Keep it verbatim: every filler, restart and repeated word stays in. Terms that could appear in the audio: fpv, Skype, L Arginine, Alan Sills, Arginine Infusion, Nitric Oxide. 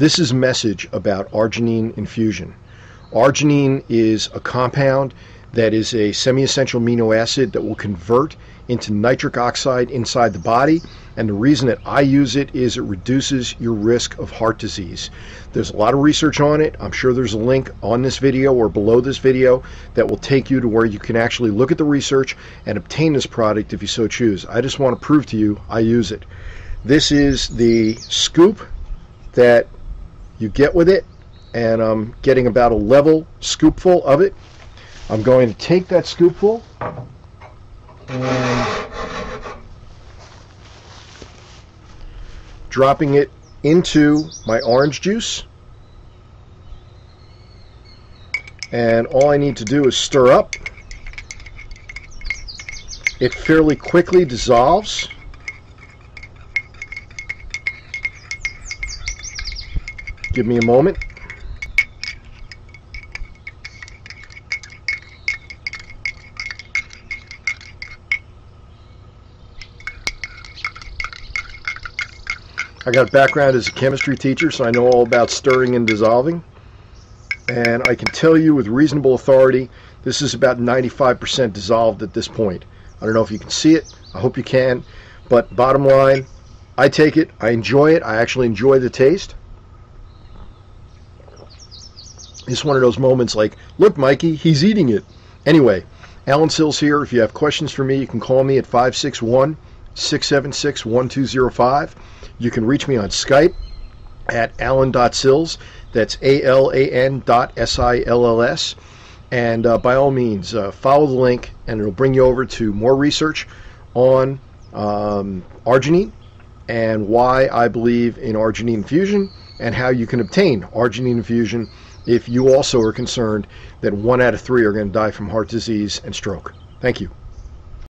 This is a message about arginine infusion. Arginine is a compound that is a semi-essential amino acid that will convert into nitric oxide inside the body, and the reason that I use it is it reduces your risk of heart disease. There's a lot of research on it. I'm sure there's a link on this video or below this video that will take you to where you can actually look at the research and obtain this product if you so choose. I just want to prove to you I use it. This is the scoop that you get with it, and I'm getting about a level scoopful of it. I'm going to take that scoopful and dropping it into my orange juice, and all I need to do is stir up. It fairly quickly dissolves, give me a moment. I got a background as a chemistry teacher, so I know all about stirring and dissolving. And I can tell you with reasonable authority, this is about ninety-five percent dissolved at this point. I don't know if you can see it. I hope you can. But bottom line, I take it. I enjoy it. I actually enjoy the taste. It's one of those moments like, look, Mikey, he's eating it. Anyway, Alan Sills here. If you have questions for me, you can call me at five six one, six seven six, one two zero five. You can reach me on Skype at alan dot sills, that's A L A N dot S I L L S, and uh, by all means, uh, follow the link, and it'll bring you over to more research on um, arginine and why I believe in arginine infusion and how you can obtain arginine infusion if you also are concerned that one out of three are going to die from heart disease and stroke. Thank you.